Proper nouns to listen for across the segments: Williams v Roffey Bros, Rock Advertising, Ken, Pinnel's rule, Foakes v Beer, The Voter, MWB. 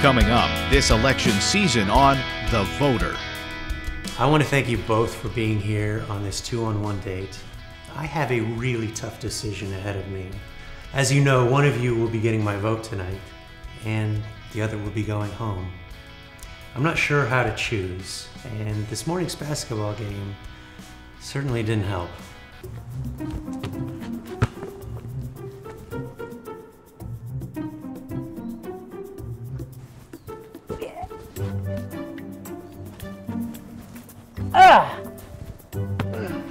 Coming up this election season on The Voter. I want to thank you both for being here on this two-on-one date. I have a really tough decision ahead of me. As you know, one of you will be getting my vote tonight, and the other will be going home. I'm not sure how to choose, and this morning's basketball game certainly didn't help.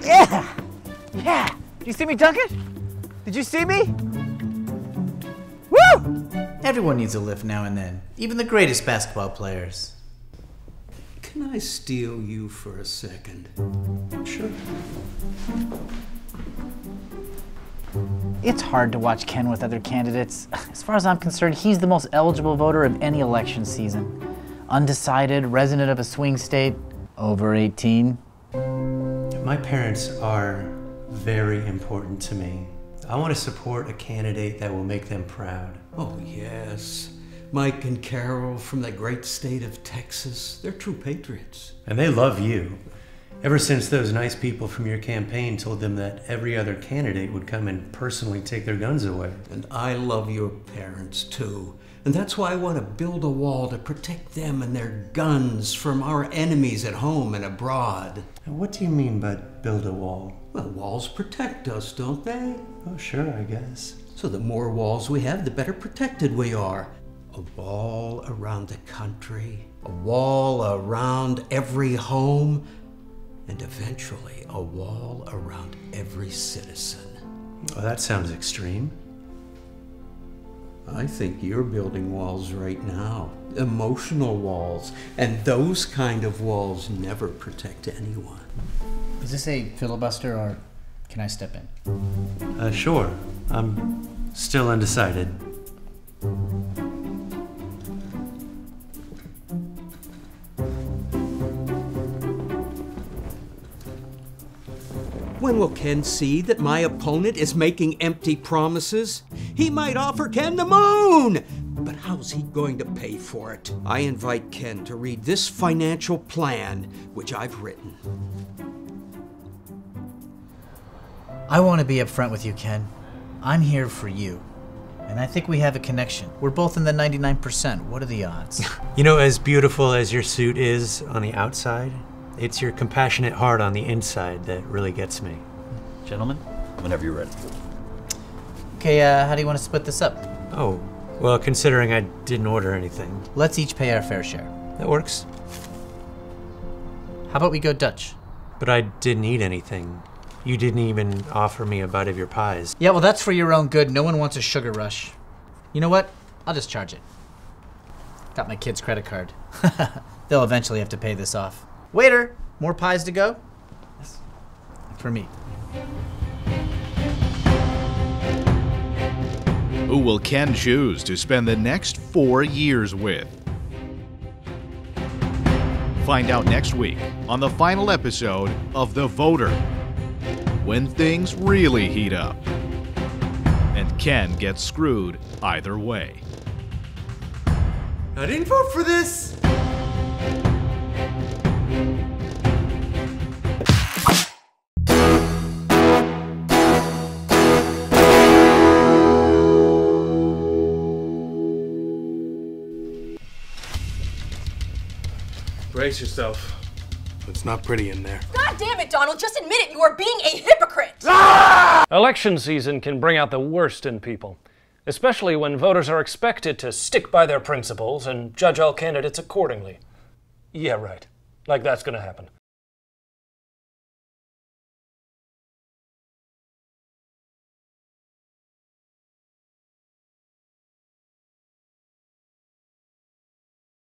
Yeah! Yeah! Did you see me dunk it? Did you see me? Woo! Everyone needs a lift now and then, even the greatest basketball players. Can I steal you for a second? Sure. It's hard to watch Ken with other candidates. As far as I'm concerned, he's the most eligible voter of any election season. Undecided, resident of a swing state, over 18. My parents are very important to me. I want to support a candidate that will make them proud. Oh yes, Mike and Carol from that great state of Texas. They're true patriots. And they love you. Ever since those nice people from your campaign told them that every other candidate would come and personally take their guns away. And I love your parents too. And that's why I want to build a wall to protect them and their guns from our enemies at home and abroad. And what do you mean by build a wall? Well, walls protect us, don't they? Oh, sure, I guess. So the more walls we have, the better protected we are. A wall around the country, a wall around every home, and eventually a wall around every citizen. Oh, that sounds extreme. I think you're building walls right now, emotional walls, and those kind of walls never protect anyone. Is this a filibuster, or can I step in? Sure. I'm still undecided. When will Ken see that my opponent is making empty promises? He might offer Ken the moon, but how's he going to pay for it? I invite Ken to read this financial plan, which I've written. I want to be upfront with you, Ken. I'm here for you, and I think we have a connection. We're both in the 99%. What are the odds? You know, as beautiful as your suit is on the outside, it's your compassionate heart on the inside that really gets me. Gentlemen, whenever you're ready. Okay, how do you want to split this up? Oh, well, considering I didn't order anything. Let's each pay our fair share. That works. How about we go Dutch? But I didn't eat anything. You didn't even offer me a bite of your pies. Yeah, well, that's for your own good. No one wants a sugar rush. You know what? I'll just charge it. Got my kid's credit card. They'll eventually have to pay this off. Waiter, more pies to go? Yes. For me. Who will Ken choose to spend the next 4 years with? Find out next week on the final episode of The Voter, when things really heat up and Ken gets screwed either way. I didn't vote for this! Brace yourself. It's not pretty in there. God damn it, Donald! Just admit it, you are being a hypocrite! Ah! Election season can bring out the worst in people, especially when voters are expected to stick by their principles and judge all candidates accordingly. Yeah, right. Like that's gonna happen.